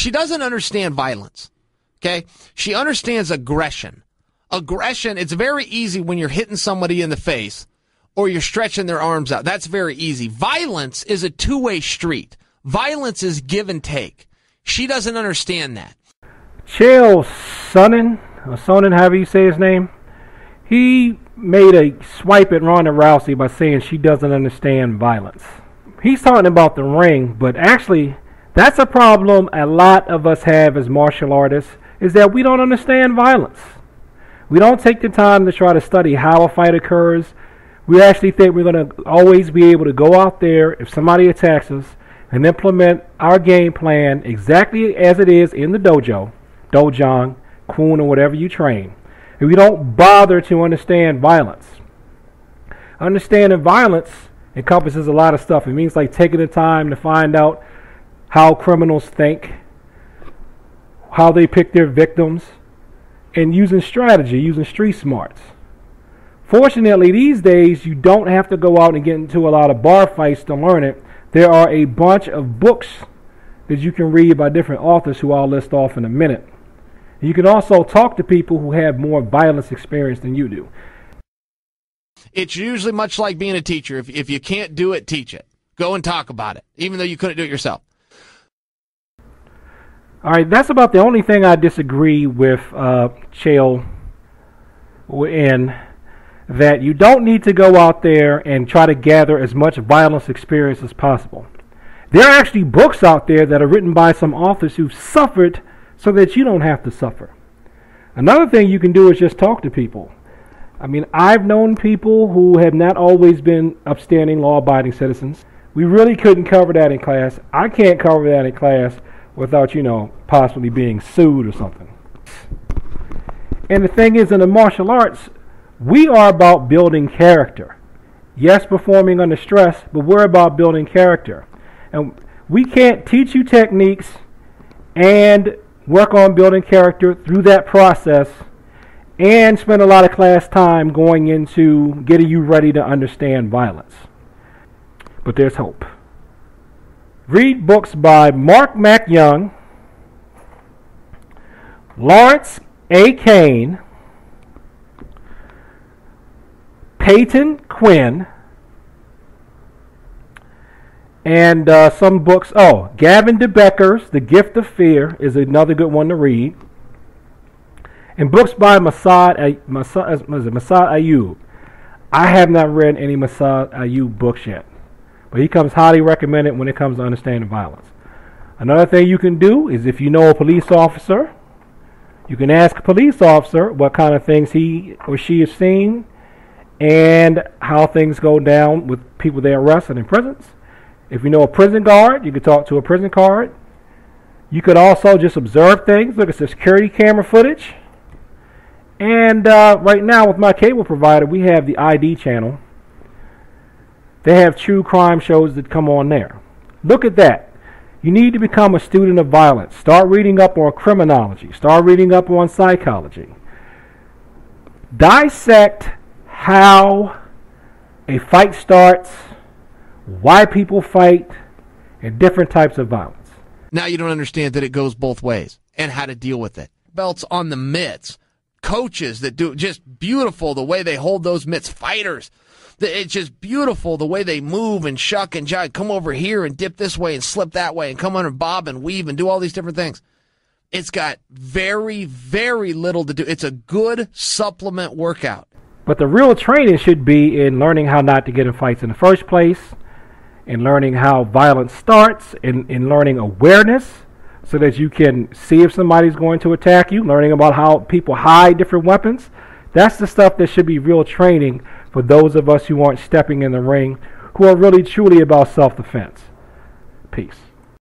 She doesn't understand violence, okay? She understands aggression. Aggression, it's very easy when you're hitting somebody in the face or you're stretching their arms out. That's very easy. Violence is a two-way street. Violence is give and take. She doesn't understand that. Chael Sonnen, or Sonnen, however you say his name, he made a swipe at Ronda Rousey by saying she doesn't understand violence. He's talking about the ring, but actually that's a problem a lot of us have as martial artists, is that we don't understand violence. We don't take the time to try to study how a fight occurs. We actually think we're going to always be able to go out there if somebody attacks us and implement our game plan exactly as it is in the dojo, dojang, kun, or whatever you train. And we don't bother to understand violence. Understanding violence encompasses a lot of stuff. It means like taking the time to find out how criminals think, how they pick their victims, and using strategy, using street smarts. Fortunately, these days, you don't have to go out and get into a lot of bar fights to learn it. There are a bunch of books that you can read by different authors who I'll list off in a minute. You can also talk to people who have more violence experience than you do. It's usually much like being a teacher. If you can't do it, teach it. Go and talk about it, even though you couldn't do it yourself. All right, that's about the only thing I disagree with Chael in, that you don't need to go out there and try to gather as much violence experience as possible. There are actually books out there that are written by some authors who've suffered so that you don't have to suffer. Another thing you can do is just talk to people. I mean, I've known people who have not always been upstanding, law-abiding citizens. We really couldn't cover that in class. I can't cover that in class without, you know, possibly being sued or something. And the thing is, in the martial arts, we are about building character. Yes, performing under stress, but we're about building character. And we can't teach you techniques and work on building character through that process and spend a lot of class time going into getting you ready to understand violence. But there's hope. Read books by Mark McYoung, Lawrence A. Kane, Peyton Quinn, and some books. Oh, Gavin DeBecker's The Gift of Fear is another good one to read. And books by Massad Ayoob. I have not read any Massad Ayoob books yet, but he comes highly recommended when it comes to understanding violence. Another thing you can do is, if you know a police officer, you can ask a police officer what kind of things he or she has seen and how things go down with people they arrest and in prisons. If you know a prison guard, you could talk to a prison guard. You could also just observe things, look at security camera footage. And right now with my cable provider, we have the ID channel. They have true crime shows that come on there. Look at that. You need to become a student of violence. Start reading up on criminology. Start reading up on psychology. Dissect how a fight starts, why people fight, and different types of violence. Now you don't understand that it goes both ways and how to deal with it. Belts on the mitts. Coaches that do just beautiful the way they hold those mitts. Fighters. It's just beautiful the way they move and shuck and jive. Come over here and dip this way and slip that way and come under bob and weave and do all these different things. It's got very, very little to do. It's a good supplement workout. But the real training should be in learning how not to get in fights in the first place, in learning how violence starts, in learning awareness so that you can see if somebody's going to attack you, learning about how people hide different weapons. That's the stuff that should be real training for those of us who aren't stepping in the ring, who are really truly about self-defense. Peace.